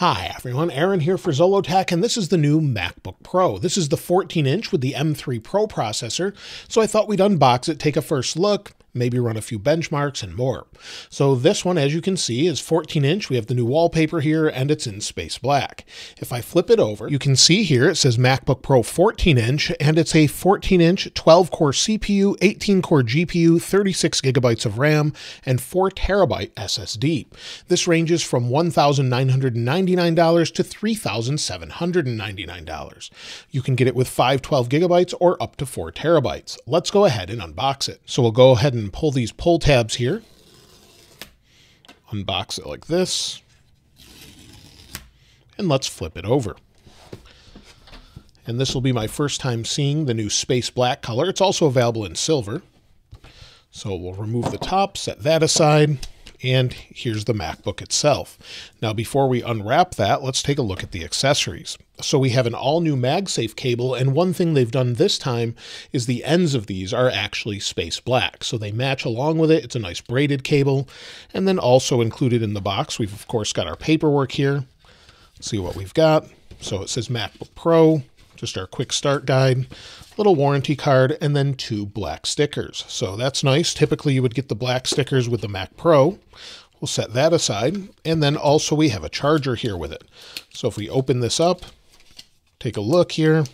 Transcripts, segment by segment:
Hi everyone, Aaron here for Zollotech, and this is the new MacBook Pro. This is the 14-inch with the M3 Pro processor, so I thought we'd unbox it, take a first look, maybe run a few benchmarks and more. So this one, as you can see, is 14-inch. We have the new wallpaper here, and it's in Space Black. If I flip it over, you can see here it says MacBook Pro 14-inch, and it's a 14-inch 12-core CPU, 18-core GPU, 36 gigabytes of RAM, and 4 terabyte SSD. This ranges from $1,999 to $3,799. You can get it with 512 gigabytes or up to 4 terabytes. Let's go ahead and unbox it. So we'll go ahead and pull these pull tabs here, unbox it like this, and let's flip it over. And this will be my first time seeing the new Space Black color. It's also available in silver. So we'll remove the top, set that aside. And here's the MacBook itself. Now, before we unwrap that, let's take a look at the accessories. So we have an all new MagSafe cable. And one thing they've done this time is the ends of these are actually Space Black. So they match along with it. It's a nice braided cable. And then also included in the box, we've of course got our paperwork here. Let's see what we've got. So it says MacBook Pro, just our quick start guide, little warranty card, and then two black stickers. So that's nice. Typically you would get the black stickers with the Mac Pro. We'll set that aside. And then also we have a charger here with it. So if we open this up, take a look here,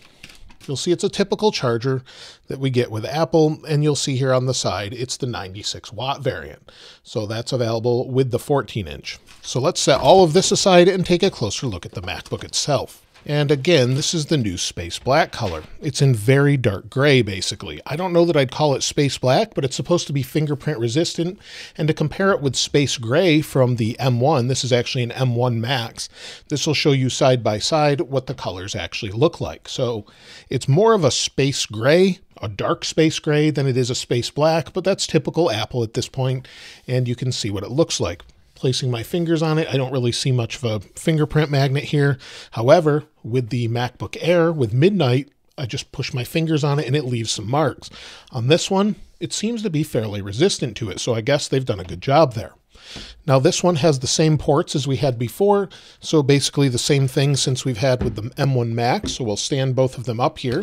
you'll see it's a typical charger that we get with Apple. And you'll see here on the side, it's the 96 watt variant. So that's available with the 14-inch. So let's set all of this aside and take a closer look at the MacBook itself. And again, this is the new Space Black color. It's in very dark gray, basically. I don't know that I'd call it Space Black, but it's supposed to be fingerprint resistant. And to compare it with Space Gray from the M1, this is actually an M1 Max. This will show you side by side what the colors actually look like. So it's more of a Space Gray, a dark Space Gray, than it is a Space Black, but that's typical Apple at this point, and you can see what it looks like. Placing my fingers on it, I don't really see much of a fingerprint magnet here. However, with the MacBook Air, with Midnight, I just push my fingers on it and it leaves some marks. On this one, it seems to be fairly resistant to it, so I guess they've done a good job there. Now this one has the same ports as we had before, so basically the same thing since we've had with the M1 Max, so we'll stand both of them up here,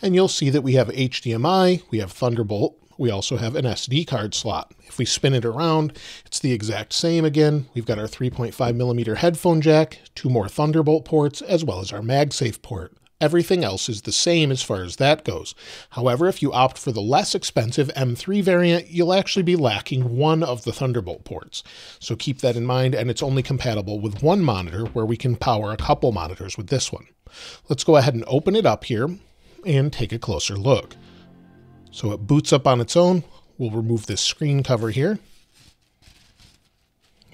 and you'll see that we have HDMI, we have Thunderbolt, we also have an SD card slot. If we spin it around, it's the exact same again. We've got our 3.5mm headphone jack, two more Thunderbolt ports, as well as our MagSafe port. Everything else is the same as far as that goes. However, if you opt for the less expensive M3 variant, you'll actually be lacking one of the Thunderbolt ports. So keep that in mind, and it's only compatible with one monitor, where we can power a couple monitors with this one. Let's go ahead and open it up here and take a closer look. So it boots up on its own. We'll remove this screen cover here.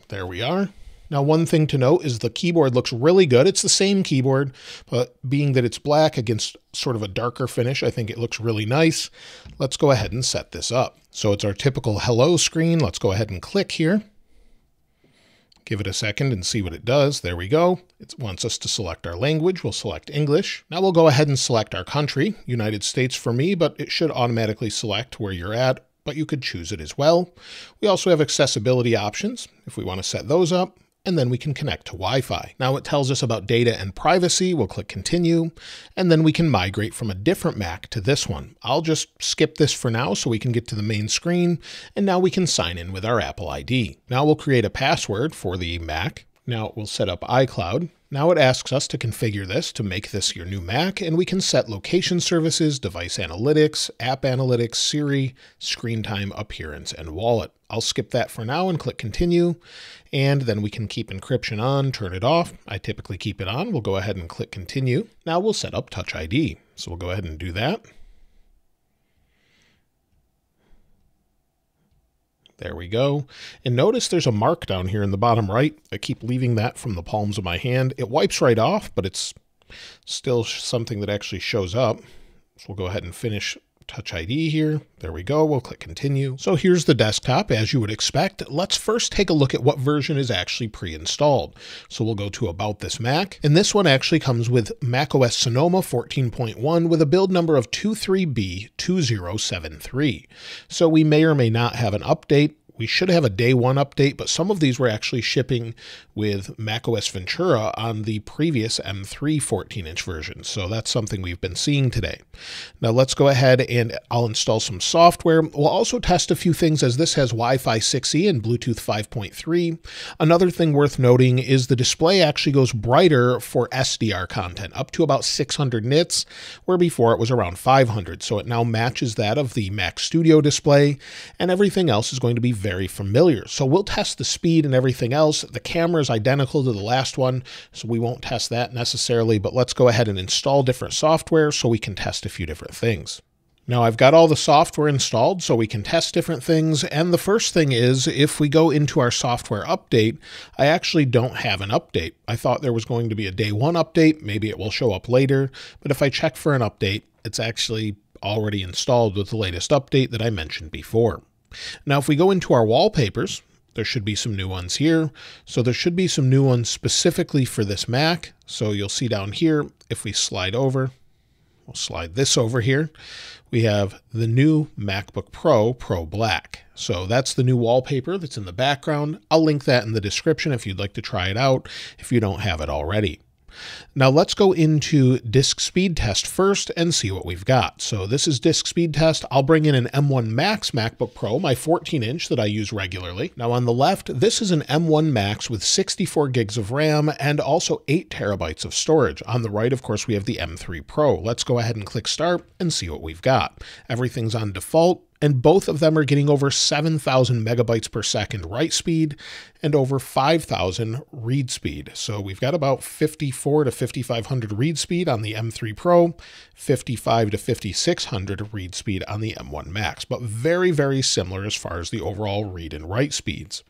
There we are. Now, one thing to note is the keyboard looks really good. It's the same keyboard, but being that it's black against sort of a darker finish, I think it looks really nice. Let's go ahead and set this up. So it's our typical hello screen. Let's go ahead and click here. Give it a second and see what it does. There we go. It wants us to select our language. We'll select English. Now we'll go ahead and select our country, United States for me, but it should automatically select where you're at, but you could choose it as well. We also have accessibility options if we want to set those up, and then we can connect to Wi-Fi. Now it tells us about data and privacy. We'll click continue, and then we can migrate from a different Mac to this one. I'll just skip this for now so we can get to the main screen, and now we can sign in with our Apple ID. Now we'll create a password for the Mac. Now we'll set up iCloud. Now it asks us to configure this to make this your new Mac, and we can set location services, device analytics, app analytics, Siri, screen time, appearance, and wallet. I'll skip that for now and click continue. And then we can keep encryption on, turn it off. I typically keep it on. We'll go ahead and click continue. Now we'll set up Touch ID. So we'll go ahead and do that. There we go. And notice there's a mark down here in the bottom right. I keep leaving that from the palms of my hand. It wipes right off, but it's still something that actually shows up. So we'll go ahead and finish Touch ID here. There we go. We'll click continue. So here's the desktop, as you would expect. Let's first take a look at what version is actually pre-installed. So we'll go to About This Mac, and this one actually comes with macOS Sonoma 14.1 with a build number of 23B2073. So we may or may not have an update. We should have a day one update, but some of these were actually shipping with macOS Ventura on the previous M3 14-inch version. So that's something we've been seeing today. Now let's go ahead and I'll install some software. We'll also test a few things as this has Wi-Fi 6E and Bluetooth 5.3. Another thing worth noting is the display actually goes brighter for SDR content, up to about 600 nits, where before it was around 500. So it now matches that of the Mac Studio display, and everything else is going to be very familiar. So we'll test the speed and everything else. The camera is identical to the last one, so we won't test that necessarily, but let's go ahead and install different software so we can test a few different things. Now I've got all the software installed so we can test different things. And the first thing is, if we go into our software update, I actually don't have an update. I thought there was going to be a day one update. Maybe it will show up later, but if I check for an update, it's actually already installed with the latest update that I mentioned before. Now, if we go into our wallpapers, there should be some new ones here. So there should be some new ones specifically for this Mac. So you'll see down here, if we slide over, we'll slide this over here. We have the new MacBook Pro, Pro Black. So that's the new wallpaper that's in the background. I'll link that in the description if you'd like to try it out, if you don't have it already. Now let's go into disk speed test first and see what we've got. So this is disk speed test. I'll bring in an M1 Max MacBook Pro, my 14-inch that I use regularly. Now on the left, this is an M1 Max with 64 gigs of RAM and also 8 terabytes of storage. On the right, of course, we have the M3 Pro. Let's go ahead and click start and see what we've got. Everything's on default, and both of them are getting over 7,000 megabytes per second write speed and over 5,000 read speed. So we've got about 54 to 5,500 read speed on the M3 Pro, 55 to 5,600 read speed on the M1 Max, but very, very similar as far as the overall read and write speeds.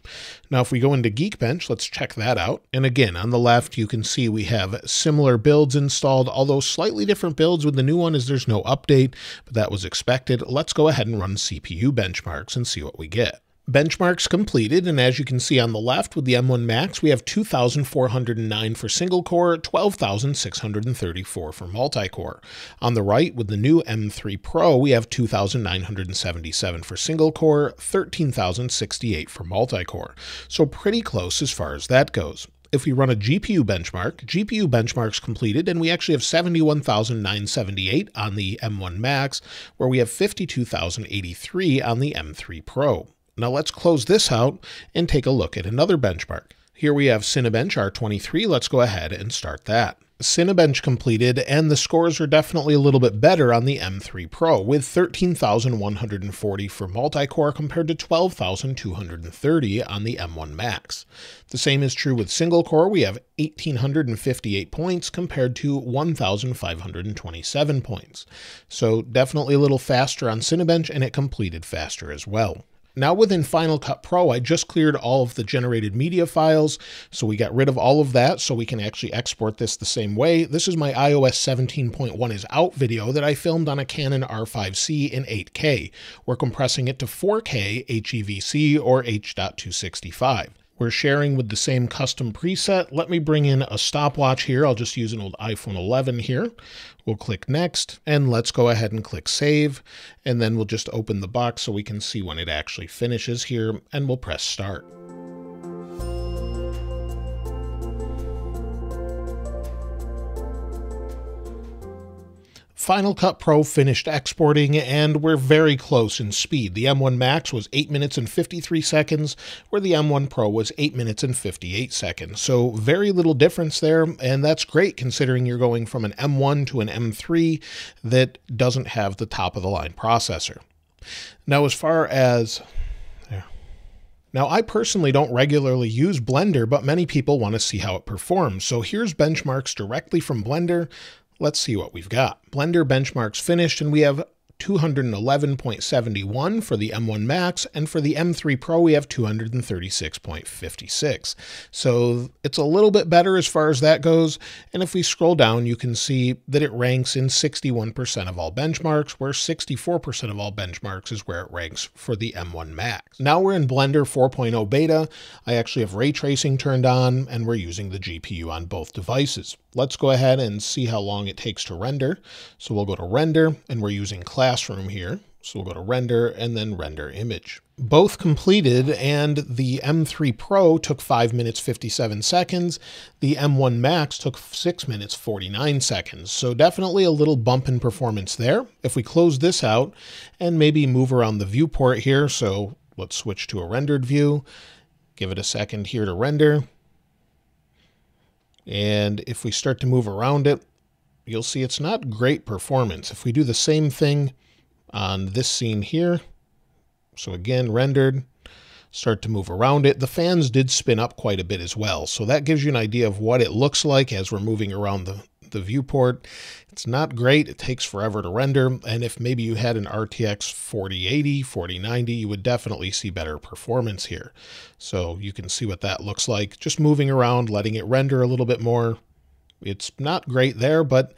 Now, if we go into Geekbench, let's check that out. And again, on the left, you can see we have similar builds installed, although slightly different builds with the new one as there's no update, but that was expected. Let's go ahead and run CPU benchmarks and see what we get. Benchmarks completed, and as you can see on the left with the M1 Max, we have 2,409 for single core, 12,634 for multi-core. On the right with the new M3 Pro, we have 2,977 for single core, 13,068 for multi-core. So pretty close as far as that goes. If we run a GPU benchmark, GPU benchmarks completed, and we actually have 71,978 on the M1 Max, where we have 52,083 on the M3 Pro. Now let's close this out and take a look at another benchmark. Here we have Cinebench R23. Let's go ahead and start that. Cinebench completed, and the scores are definitely a little bit better on the M3 Pro with 13,140 for multi-core compared to 12,230 on the M1 Max. The same is true with single core. We have 1,858 points compared to 1,527 points. So definitely a little faster on Cinebench, and it completed faster as well. Now within Final Cut Pro, I just cleared all of the generated media files. So we got rid of all of that so we can actually export this the same way. This is my iOS 17.1 is out video that I filmed on a Canon R5C in 8K. We're compressing it to 4K HEVC or H.265. We're sharing with the same custom preset. Let me bring in a stopwatch here. I'll just use an old iPhone 11 here. We'll click next, and let's go ahead and click save. And then we'll just open the box so we can see when it actually finishes here, and we'll press start. Final Cut Pro finished exporting, and we're very close in speed. The M1 Max was 8 minutes and 53 seconds, where the M1 Pro was 8 minutes and 58 seconds. So very little difference there, and that's great considering you're going from an M1 to an M3 that doesn't have the top-of-the-line processor. Now, as far as... Now, I personally don't regularly use Blender, but many people want to see how it performs. So here's benchmarks directly from Blender. Let's see what we've got. Blender benchmarks finished, and we have 211.71 for the M1 Max, and for the M3 Pro, we have 236.56. So it's a little bit better as far as that goes. And if we scroll down, you can see that it ranks in 61% of all benchmarks, where 64% of all benchmarks is where it ranks for the M1 Max. Now we're in Blender 4.0 beta. I actually have ray tracing turned on, and we're using the GPU on both devices. Let's go ahead and see how long it takes to render. So we'll go to render, and we're using class. Classroom here. So we'll go to render and then render image. both completed, and the M3 Pro took 5 minutes 57 seconds. The M1 Max took 6 minutes 49 seconds. So definitely a little bump in performance there. If we close this out and maybe move around the viewport here, so let's switch to a rendered view. Give it a second here to render. And if we start to move around it, you'll see it's not great performance. If we do the same thing on this scene here, so again, rendered, start to move around it. The fans did spin up quite a bit as well. So that gives you an idea of what it looks like as we're moving around the viewport. It's not great. It takes forever to render. And if maybe you had an RTX 4080, 4090, you would definitely see better performance here. So you can see what that looks like. Just moving around, letting it render a little bit more. It's not great there, but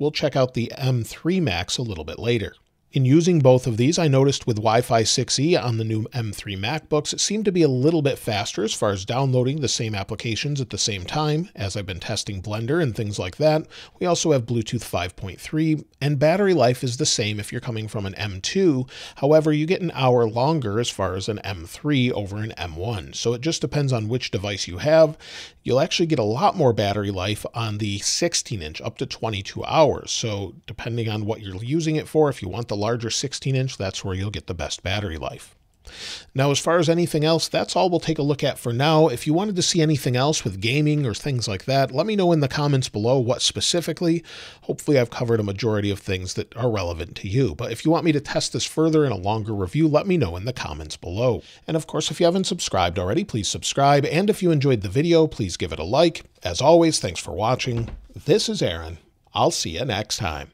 we'll check out the M3 Max a little bit later. In using both of these, I noticed with Wi-Fi 6E on the new M3 MacBooks, it seemed to be a little bit faster as far as downloading the same applications at the same time, as I've been testing Blender and things like that. We also have Bluetooth 5.3, and battery life is the same if you're coming from an M2. However, you get an hour longer as far as an M3 over an M1. So it just depends on which device you have. You'll actually get a lot more battery life on the 16-inch, up to 22 hours. So depending on what you're using it for, if you want the larger 16-inch, that's where you'll get the best battery life. Now, as far as anything else, that's all we'll take a look at for now. If you wanted to see anything else with gaming or things like that, let me know in the comments below what specifically. Hopefully I've covered a majority of things that are relevant to you. But if you want me to test this further in a longer review, let me know in the comments below. And of course, if you haven't subscribed already, please subscribe. And if you enjoyed the video, please give it a like. As always, thanks for watching. This is Aaron. I'll see you next time.